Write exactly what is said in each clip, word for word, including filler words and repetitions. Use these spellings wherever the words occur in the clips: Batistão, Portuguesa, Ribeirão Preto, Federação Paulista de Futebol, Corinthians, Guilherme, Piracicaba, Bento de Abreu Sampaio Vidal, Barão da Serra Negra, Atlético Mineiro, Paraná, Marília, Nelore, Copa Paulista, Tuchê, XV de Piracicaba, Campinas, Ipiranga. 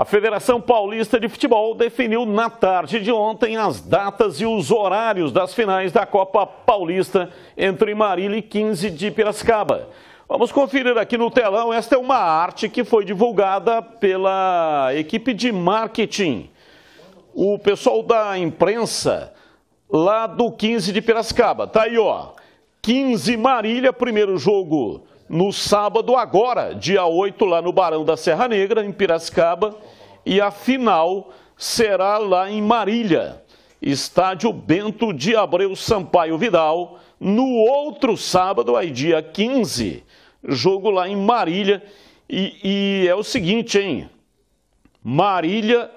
A Federação Paulista de Futebol definiu na tarde de ontem as datas e os horários das finais da Copa Paulista entre Marília e quinze de Piracicaba. Vamos conferir aqui no telão, esta é uma arte que foi divulgada pela equipe de marketing. O pessoal da imprensa lá do quinze de Piracicaba, tá aí ó, quinze Marília, primeiro jogo no sábado agora, dia oito, lá no Barão da Serra Negra, em Piracicaba. E a final será lá em Marília, estádio Bento de Abreu Sampaio Vidal. No outro sábado, aí dia quinze, jogo lá em Marília. E, e é o seguinte, hein? Marília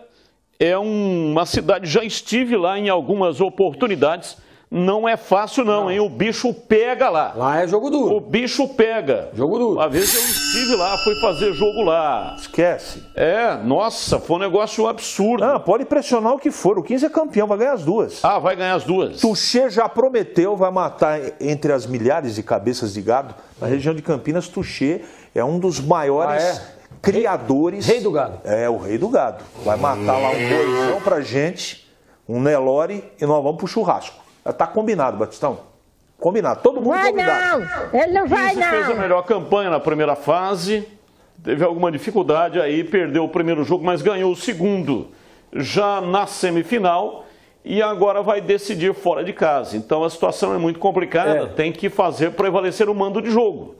é um, uma cidade, já estive lá em algumas oportunidades. Não é fácil não, não, hein? O bicho pega lá. Lá é jogo duro. O bicho pega. Jogo duro. Uma vez eu estive lá, fui fazer jogo lá. Esquece. É, nossa, foi um negócio absurdo. Ah, pode pressionar o que for. O quinze é campeão, vai ganhar as duas. Ah, vai ganhar as duas. Tuchê já prometeu, vai matar entre as milhares de cabeças de gado. Na região de Campinas, Tuchê é um dos maiores ah, é? criadores. Rei, rei do gado. É, o rei do gado. Vai matar lá um boizão pra gente, um Nelore, e nós vamos pro churrasco. Tá combinado, Batistão. Combinado. Todo mundo vai combinado. Não, ele não vai não. Fez a melhor campanha na primeira fase. Teve alguma dificuldade aí, perdeu o primeiro jogo, mas ganhou o segundo. Já na semifinal e agora vai decidir fora de casa. Então a situação é muito complicada. É. Tem que fazer prevalecer o mando de jogo.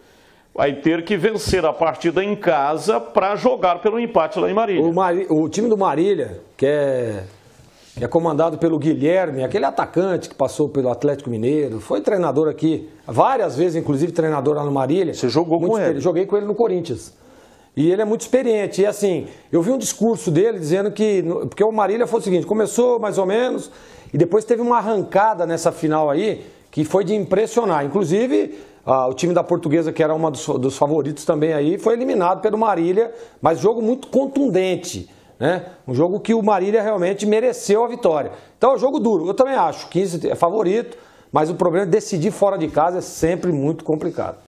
Vai ter que vencer a partida em casa para jogar pelo empate lá em Marília. O, Mar... o time do Marília, que é... é comandado pelo Guilherme, aquele atacante que passou pelo Atlético Mineiro. Foi treinador aqui, várias vezes, inclusive treinador lá no Marília. Você jogou muito com ele? Joguei com ele no Corinthians. E ele é muito experiente. E assim, eu vi um discurso dele dizendo que... Porque o Marília foi o seguinte, começou mais ou menos, e depois teve uma arrancada nessa final aí, que foi de impressionar. Inclusive, ah, o time da Portuguesa, que era um dos, dos favoritos também aí, foi eliminado pelo Marília, mas jogo muito contundente. Né? Um jogo que o Marília realmente mereceu a vitória. Então é um jogo duro, eu também acho, quinze é favorito, mas o problema é decidir fora de casa é sempre muito complicado.